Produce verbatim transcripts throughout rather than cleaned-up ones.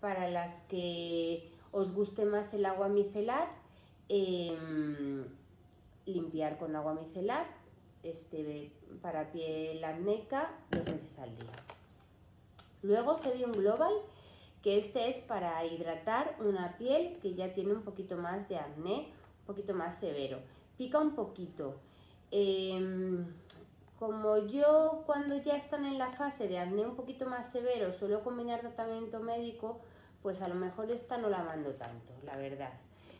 para las que os guste más el agua micelar, eh, limpiar con agua micelar, este, para piel acnéica dos veces al día. Luego Sebium Global, que este es para hidratar una piel que ya tiene un poquito más de acné, un poquito más severo. Pica un poquito. Eh, como yo cuando ya están en la fase de acné un poquito más severo suelo combinar tratamiento médico, pues a lo mejor esta no la mando tanto, la verdad.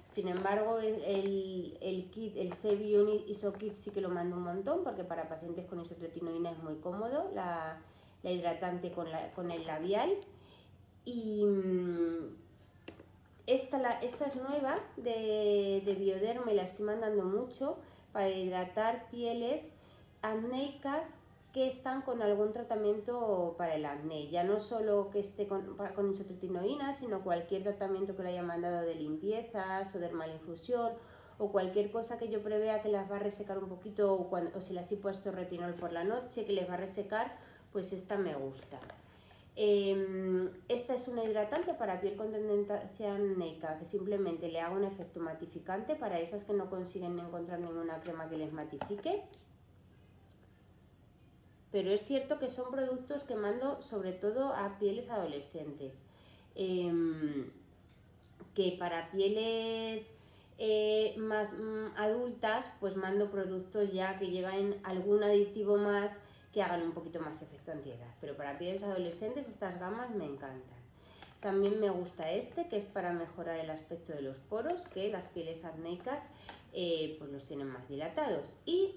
Sin embargo, el, el kit, el Sebium Iso Kit sí que lo mando un montón, porque para pacientes con isotretinoína es muy cómodo, la, la hidratante con, la, con el labial. Y esta, la, esta es nueva de, de Bioderma y la estoy mandando mucho para hidratar pieles acnéicas que están con algún tratamiento para el acné. Ya no solo que esté con, con isotretinoína, sino cualquier tratamiento que le haya mandado de limpiezas o dermalinfusión o cualquier cosa que yo prevea que las va a resecar un poquito, o, cuando, o si las he puesto retinol por la noche que les va a resecar, pues esta me gusta. Eh, esta es una hidratante para piel con tendencia acnéica, que simplemente le hago un efecto matificante para esas que no consiguen encontrar ninguna crema que les matifique. Pero es cierto que son productos que mando sobre todo a pieles adolescentes, eh, que para pieles eh, más mmm, adultas pues mando productos ya que llevan algún aditivo más que hagan un poquito más efecto antiedad, pero para pieles adolescentes estas gamas me encantan. También me gusta este, que es para mejorar el aspecto de los poros, que las pieles acnéicas eh, pues los tienen más dilatados. Y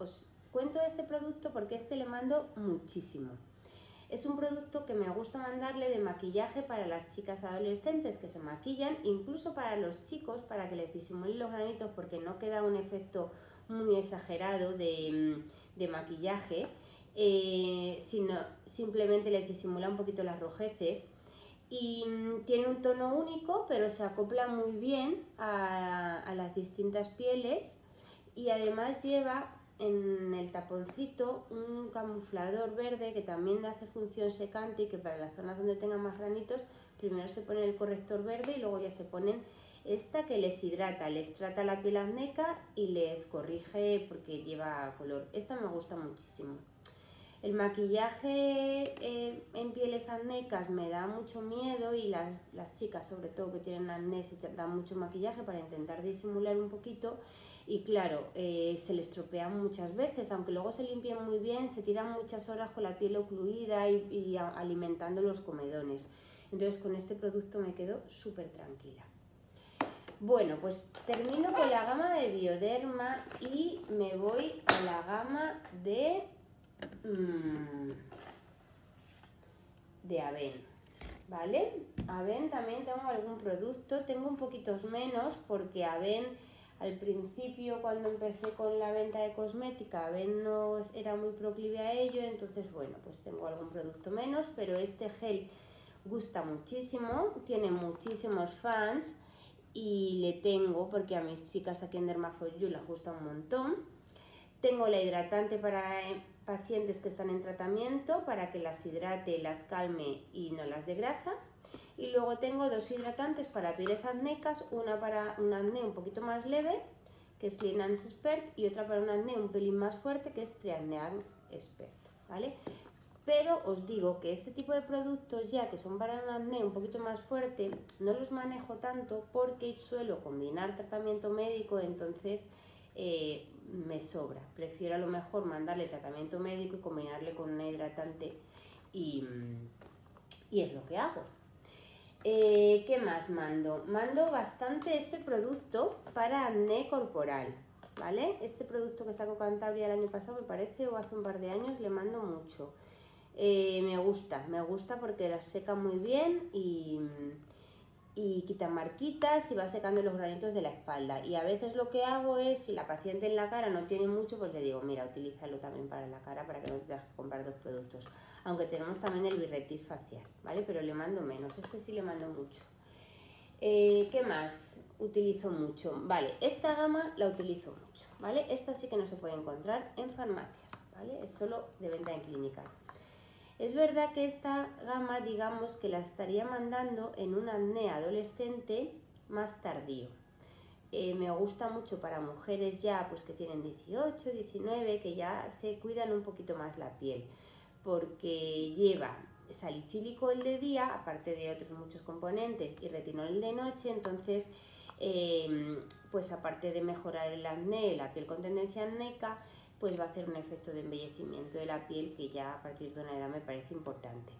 os cuento este producto porque este le mando muchísimo. Es un producto que me gusta mandarle de maquillaje para las chicas adolescentes que se maquillan, incluso para los chicos, para que les disimulen los granitos, porque no queda un efecto muy exagerado de, de maquillaje, eh, sino simplemente les disimula un poquito las rojeces. Y tiene un tono único, pero se acopla muy bien a, a las distintas pieles, y además lleva en el taponcito un camuflador verde que también hace función secante, y que para las zonas donde tengan más granitos primero se pone el corrector verde y luego ya se ponen esta, que les hidrata, les trata la piel acnéica y les corrige porque lleva color. Esta me gusta muchísimo. El maquillaje eh, en pieles acnéicas me da mucho miedo, y las, las chicas sobre todo que tienen acné se dan mucho maquillaje para intentar disimular un poquito, y claro, eh, se les estropean muchas veces, aunque luego se limpien muy bien, se tiran muchas horas con la piel ocluida y, y a, alimentando los comedones. Entonces con este producto me quedo súper tranquila. Bueno, pues termino con la gama de Bioderma y me voy a la gama de... de Avène, ¿vale? Avène también tengo algún producto, tengo un poquito menos porque Avène al principio, cuando empecé con la venta de cosmética, Avène no era muy proclive a ello, entonces bueno, pues tengo algún producto menos, pero este gel gusta muchísimo, tiene muchísimos fans y le tengo porque a mis chicas aquí en Dermafoyu les gusta un montón. Tengo la hidratante para pacientes que están en tratamiento, para que las hidrate, las calme y no las degrasa. Y luego tengo dos hidratantes para pieles acnéicas, una para un acné un poquito más leve, que es Cleanance Expert, y otra para un acné un pelín más fuerte, que es Triacnean Expert, ¿vale? Pero os digo que este tipo de productos, ya que son para un acné un poquito más fuerte, no los manejo tanto porque suelo combinar tratamiento médico, entonces... Eh, me sobra, prefiero a lo mejor mandarle tratamiento médico y combinarle con una hidratante, y, y es lo que hago. Eh, ¿Qué más mando? Mando bastante este producto para acné corporal, ¿vale? Este producto que sacó Antabria el año pasado, me parece, o hace un par de años, le mando mucho. Eh, me gusta, me gusta porque la seca muy bien y... y quita marquitas y va secando los granitos de la espalda. Y a veces lo que hago es, si la paciente en la cara no tiene mucho, pues le digo, mira, utilízalo también para la cara, para que no tengas que comprar dos productos. Aunque tenemos también el birretis facial, ¿vale? Pero le mando menos, este sí le mando mucho. Eh, ¿Qué más utilizo mucho? Vale, esta gama la utilizo mucho, ¿vale? Esta sí que no se puede encontrar en farmacias, ¿vale? Es solo de venta en clínicas. Es verdad que esta gama, digamos que la estaría mandando en un acné adolescente más tardío. Eh, me gusta mucho para mujeres ya pues que tienen dieciocho, diecinueve, que ya se cuidan un poquito más la piel, porque lleva salicílico el de día, aparte de otros muchos componentes, y retinol de noche. Entonces, eh, pues aparte de mejorar el acné, la piel con tendencia acnéica, pues va a hacer un efecto de embellecimiento de la piel que ya a partir de una edad me parece importante.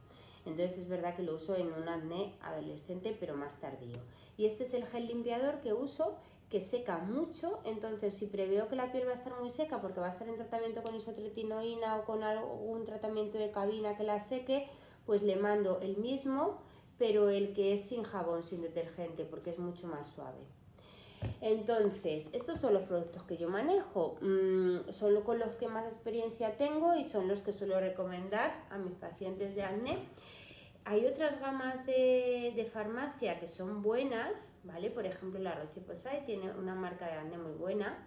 Entonces es verdad que lo uso en un acné adolescente pero más tardío. Y este es el gel limpiador que uso, que seca mucho. Entonces si preveo que la piel va a estar muy seca porque va a estar en tratamiento con isotretinoína o con algún tratamiento de cabina que la seque, pues le mando el mismo, pero el que es sin jabón, sin detergente, porque es mucho más suave. Entonces, estos son los productos que yo manejo, mm, son con los que más experiencia tengo y son los que suelo recomendar a mis pacientes de acné. Hay otras gamas de, de farmacia que son buenas, ¿vale? Por ejemplo, La Roche Posay tiene una marca de acné muy buena,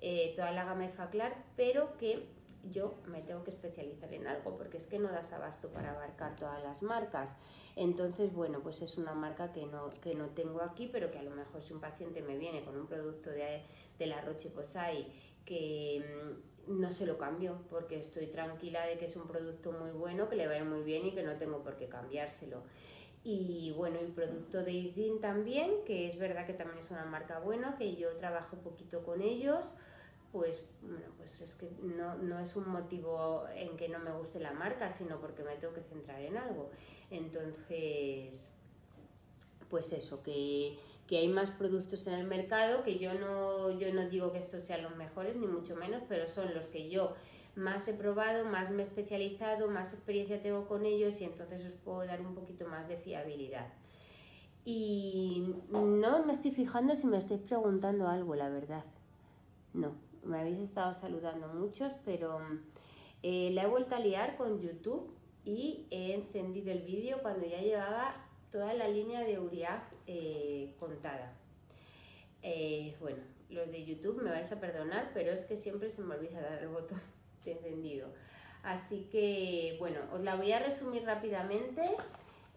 eh, toda la gama Effaclar, pero que yo me tengo que especializar en algo porque es que no das abasto para abarcar todas las marcas. Entonces, bueno, pues es una marca que no, que no tengo aquí, pero que a lo mejor si un paciente me viene con un producto de, de La Roche Posay que mmm, no se lo cambio porque estoy tranquila de que es un producto muy bueno, que le va a ir muy bien y que no tengo por qué cambiárselo. Y bueno, el producto de Isdin también, que es verdad que también es una marca buena, que yo trabajo poquito con ellos. Pues, bueno, pues es que no, no es un motivo en que no me guste la marca, sino porque me tengo que centrar en algo. Entonces, pues eso, que, que hay más productos en el mercado, que yo no, yo no digo que estos sean los mejores, ni mucho menos, pero son los que yo más he probado, más me he especializado, más experiencia tengo con ellos y entonces os puedo dar un poquito más de fiabilidad. Y no me estoy fijando si me estáis preguntando algo, la verdad. No. Me habéis estado saludando muchos, pero eh, la he vuelto a liar con YouTube y he encendido el vídeo cuando ya llevaba toda la línea de Uriage eh, contada. Eh, bueno, los de YouTube me vais a perdonar, pero es que siempre se me olvida dar el botón de encendido. Así que, bueno, os la voy a resumir rápidamente.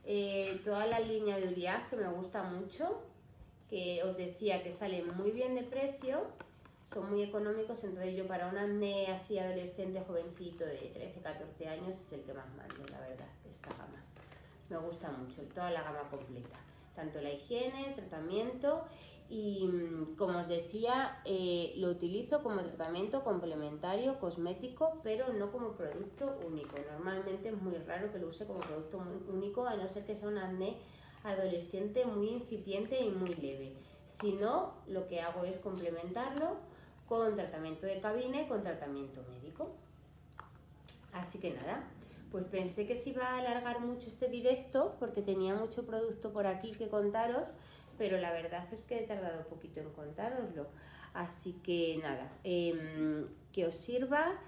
Eh, toda la línea de Uriage que me gusta mucho, que os decía que sale muy bien de precio. Son muy económicos, entonces yo para un acné así adolescente, jovencito de trece, catorce años es el que más mando, la verdad, esta gama. Me gusta mucho, toda la gama completa, tanto la higiene, tratamiento y como os decía, eh, lo utilizo como tratamiento complementario, cosmético, pero no como producto único. Normalmente es muy raro que lo use como producto único, a no ser que sea un acné adolescente muy incipiente y muy leve. Si no, lo que hago es complementarlo con tratamiento de cabina y con tratamiento médico. Así que nada, pues pensé que se iba a alargar mucho este directo porque tenía mucho producto por aquí que contaros, pero la verdad es que he tardado poquito en contároslo. Así que nada, eh, que os sirva,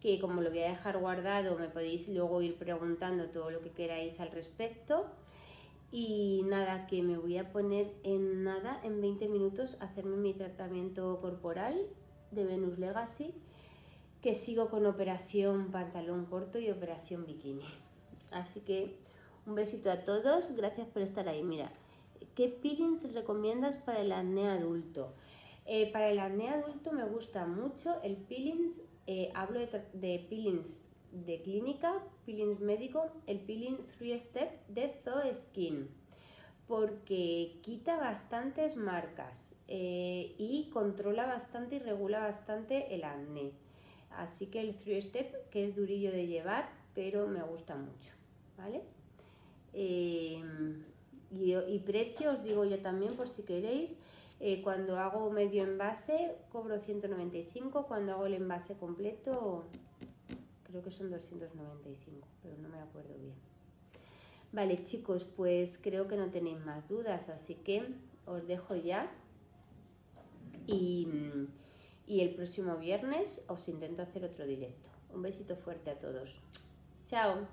que como lo voy a dejar guardado me podéis luego ir preguntando todo lo que queráis al respecto. Y nada, que me voy a poner en nada, en veinte minutos, a hacerme mi tratamiento corporal de Venus Legacy, que sigo con operación pantalón corto y operación bikini. Así que un besito a todos, gracias por estar ahí. Mira, ¿qué peelings recomiendas para el acné adulto? Eh, para el acné adulto me gusta mucho el peelings, eh, hablo de, de peelings de clínica, peeling médico, el peeling three step de Zo Skin, porque quita bastantes marcas eh, y controla bastante y regula bastante el acné. Así que el three step, que es durillo de llevar, pero me gusta mucho, ¿vale? Eh, y, y precio, os digo yo también por si queréis, eh, cuando hago medio envase cobro ciento noventa y cinco, cuando hago el envase completo creo que son doscientos noventa y cinco, pero no me acuerdo bien. Vale, chicos, pues creo que no tenéis más dudas, así que os dejo ya. Y, y el próximo viernes os intento hacer otro directo. Un besito fuerte a todos. Chao.